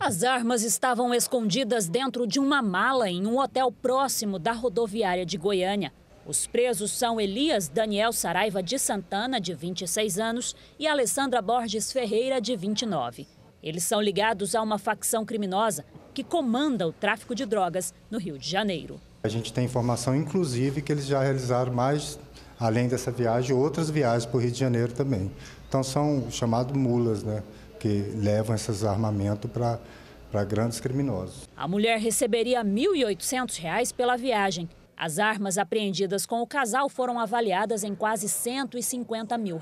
As armas estavam escondidas dentro de uma mala em um hotel próximo da rodoviária de Goiânia. Os presos são Elias Daniel Saraiva de Santana, de 26 anos, e Alessandra Borges Ferreira, de 29. Eles são ligados a uma facção criminosa que comanda o tráfico de drogas no Rio de Janeiro. A gente tem informação, inclusive, que eles já realizaram mais, além dessa viagem, outras viagens para o Rio de Janeiro também. Então são chamados mulas, né, que levam esses armamentos para grandes criminosos. A mulher receberia R$ 1.800 pela viagem. As armas apreendidas com o casal foram avaliadas em quase R$ 150 mil.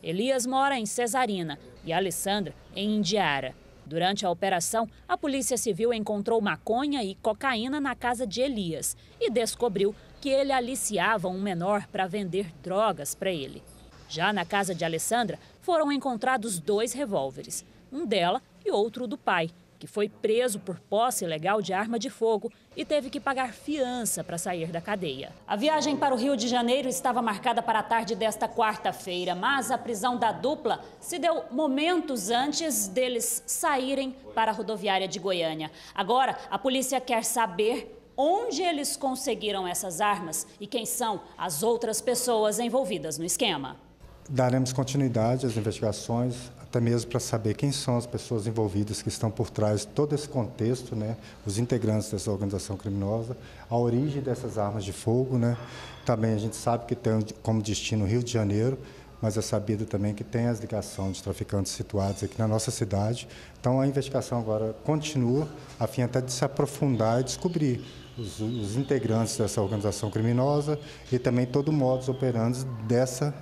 Elias mora em Cesarina e Alessandra em Indiara. Durante a operação, a Polícia Civil encontrou maconha e cocaína na casa de Elias e descobriu que ele aliciava um menor para vender drogas para ele. Já na casa de Alessandra, foram encontrados dois revólveres, um dela e outro do pai, que foi preso por posse ilegal de arma de fogo e teve que pagar fiança para sair da cadeia. A viagem para o Rio de Janeiro estava marcada para a tarde desta quarta-feira, mas a prisão da dupla se deu momentos antes deles saírem para a rodoviária de Goiânia. Agora, a polícia quer saber onde eles conseguiram essas armas e quem são as outras pessoas envolvidas no esquema. Daremos continuidade às investigações, até mesmo para saber quem são as pessoas envolvidas que estão por trás de todo esse contexto, né? Os integrantes dessa organização criminosa, a origem dessas armas de fogo, né? Também a gente sabe que tem como destino o Rio de Janeiro, mas é sabido também que tem as ligações de traficantes situados aqui na nossa cidade. Então a investigação agora continua, a fim até de se aprofundar e descobrir os integrantes dessa organização criminosa e também todo o modus operandi dessa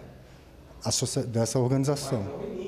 organização.